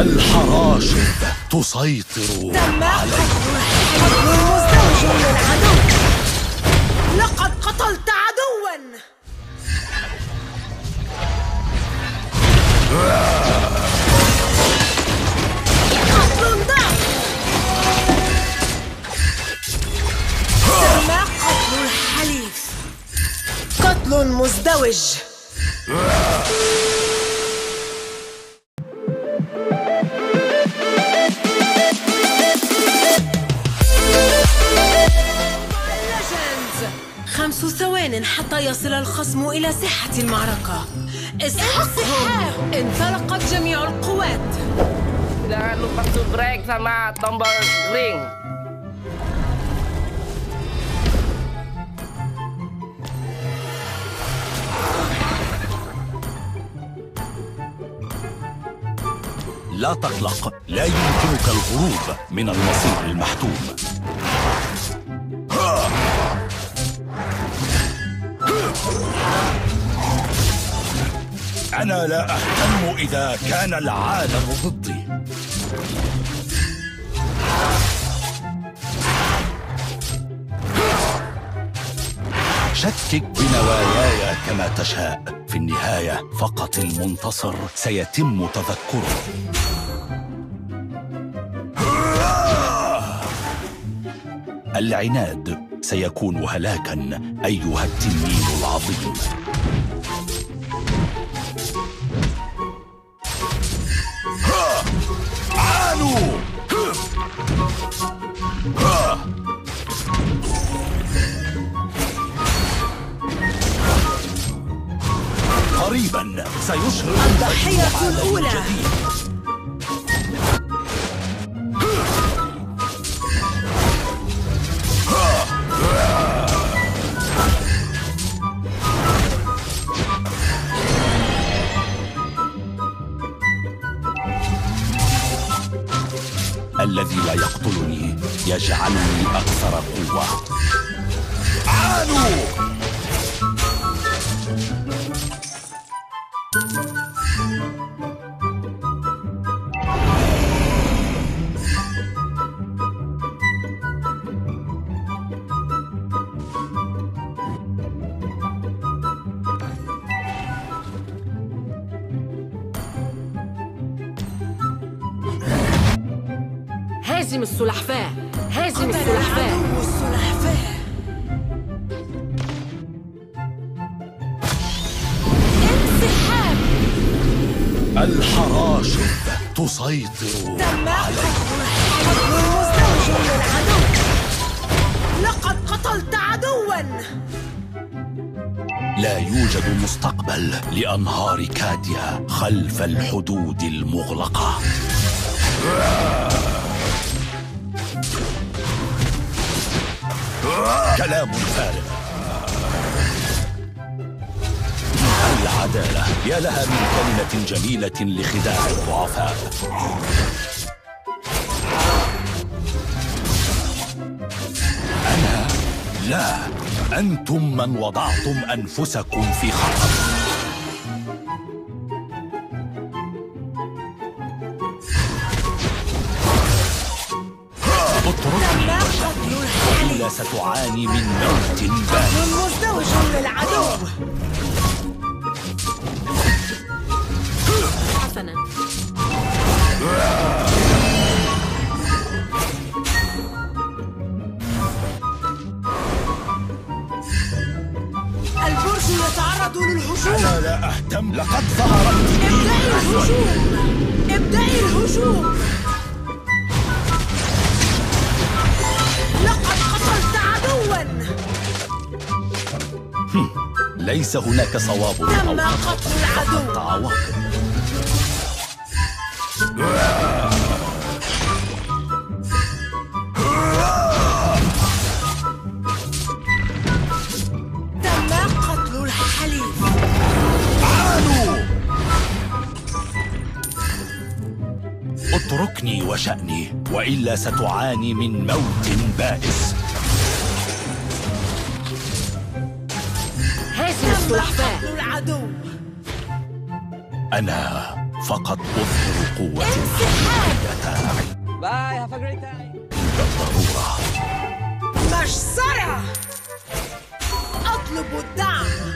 الحراشد تسيطر على مزدوج من عدو. لقد قتلت عدوا. قتل ضعف. تم قتل الحليف. قتل مزدوج. ثوان حتى يصل الخصم إلى ساحة المعركة. اسحقهم. انطلقت جميع القوات. Jangan lupa subscribe sama tombol ring. لا تقلق، لا يمكنك الهروب من المصير المحتوم. أنا لا أهتم إذا كان العالم ضدي. شكك بنواياي كما تشاء، في النهاية فقط المنتصر سيتم تذكره. العناد سيكون هلاكا أيها التنين العظيم. قريبا سيشهر الضحية الأولى. الذي لا يقتلني يجعلني أكثر قوة. عانوا. هازم السلحفاة، هازم السلحفاة. انسحاب. الحراشد تسيطر على مزدوج من عدو. لقد قتلت عدوا. لا يوجد مستقبل لأنهار كاديا خلف الحدود المغلقة. كلام فارغ. العدالة، يا لها من كلمة جميلة لخداع الضعفاء. أنا؟ لا، أنتم من وضعتم أنفسكم في خطر. ستعاني من موت بارد. مزدوج للعدو. حسنا. البرج يتعرض للهجوم. أنا لا أهتم، لقد ظهرت. ابدأي الهجوم، ابدأي الهجوم. ليس هناك صواب أو خطأ، فقط عواقب. تم قتل الحليف. عانوا. اتركني وشأني، وإلا ستعاني من موت بائس. العدو. أنا فقد أظهر قوة حقيقية. باي، هاف ا جريت تايم. بالضرورة. مشصرة. أطلب الدعم.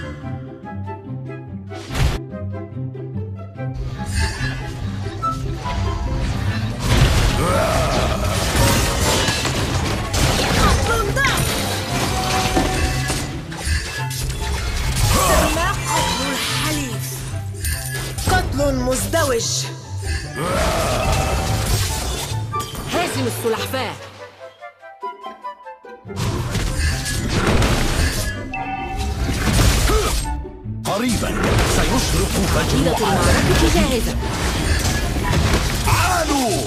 مزدوج. هازم السلحفاة. قريبا سيشرق فجوعا. قيادة المعركة جاهزة. عالوا.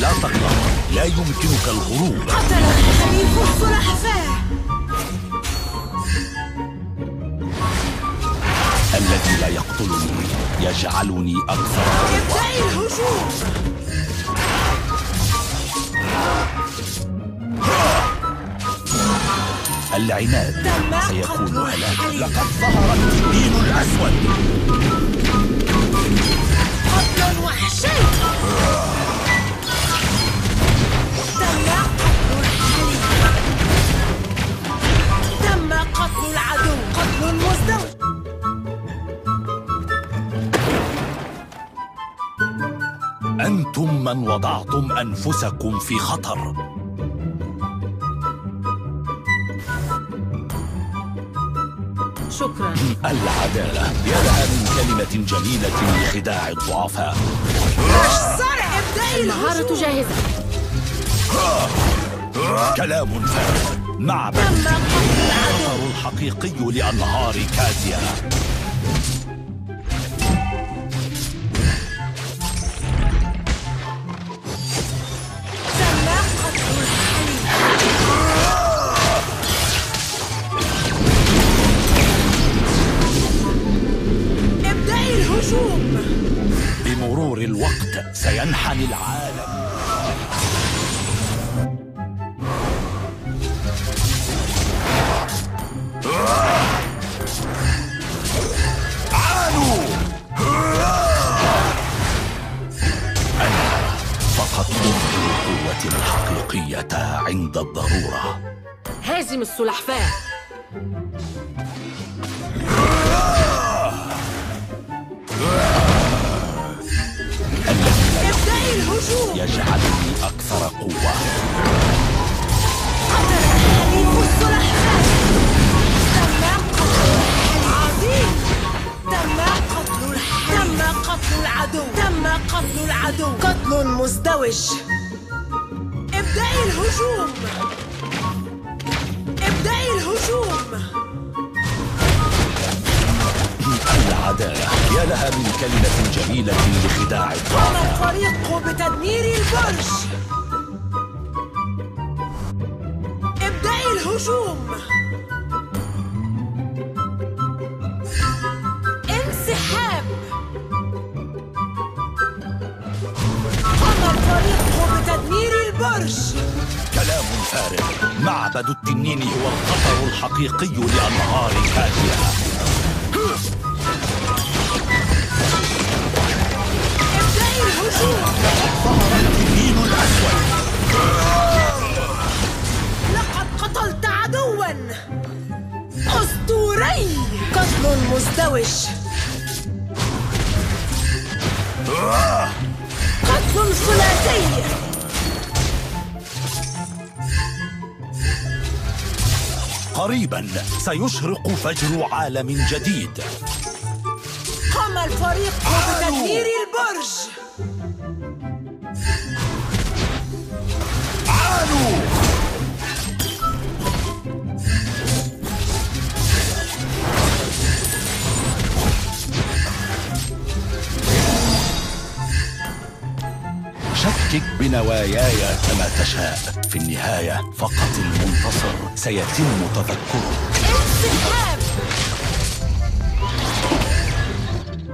لا تقلق، لا يمكنك الهروب. قتل حليف السلحفاة الذي لا يقتلني يجعلني أكثر قوة. ابدأي الهجوم. العناد سيكون هلاكا. لقد ظهر الدين الأسود. قتل وحشي. تم قتل العدو. قتل مزدوج. أنتم من وضعتم أنفسكم في خطر. شكرا. العدالة يدها من كلمة جميلة لخداع الضعفاء. المهارة جاهزة. كلام فارغ. معبد الخطر الحقيقي لأنهار كازيا. بمرور الوقت سينحني العالم. عالوا. أنا فقط أظهر قوتي الحقيقية عند الضرورة. هازم السلحفاة. يجعلني أكثر قوة. قتل حليف السلحفاة. تم قتل العدو. قتل مزدوج. ابدأي الهجوم. العدالة يا لها من كلمة جميلة لخداع الضعفاء. قام الفريق بتدمير البرج. ابدأي الهجوم. انسحاب. قام الفريق بتدمير البرج. كلام فارغ. معبد التنين هو الخطر الحقيقي لأنهار كازيا. ظهر التنين الأسود. لقد قتلت عدوا أسطوري. قتل مزدوج. قتل ثلاثي. قريبا سيشرق فجر عالم جديد. قام الفريق بتدمير البرج. شكك بنواياي كما تشاء، في النهاية فقط المنتصر سيتم تذكره. انسحاب.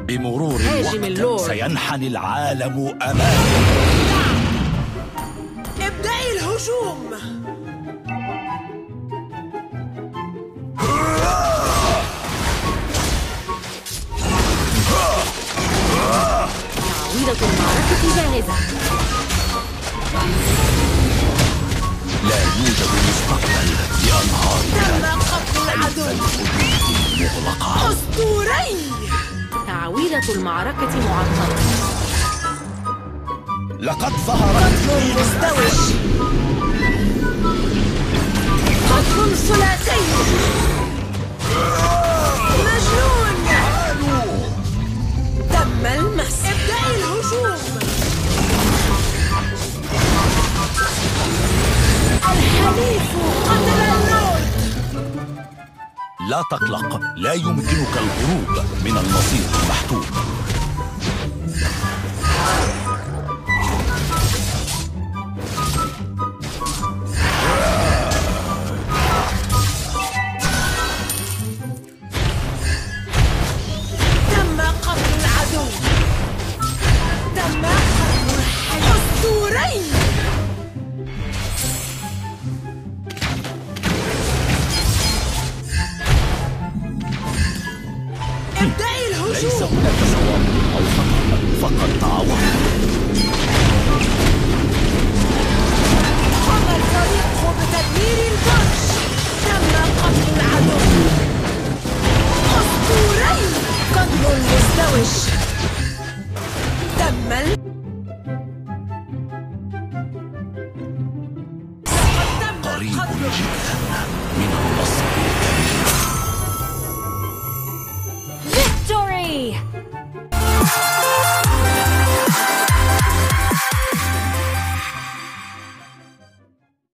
بمرور الوقت سينحني العالم أمامي. هجوم. المعركة جاهزة. لا يوجد مستقبل لأنهارنا. تم قتل العدو. مغلقة. أسطوري. تعويضة المعركة معطلة. لقد ظهرت قتل مستوي. قتل ثلاثي. مجنون. تم المس. ابدأ الهجوم. الحليف قتل النور. لا تقلق، لا يمكنك الهروب من المصير المحتوم. Victory!